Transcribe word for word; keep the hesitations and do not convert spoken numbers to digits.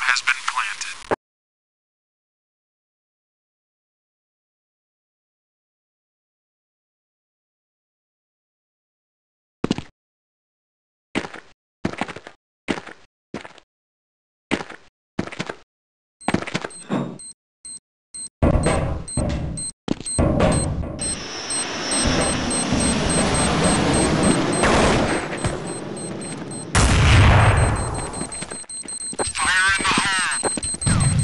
Has been planted. Fire in the hole!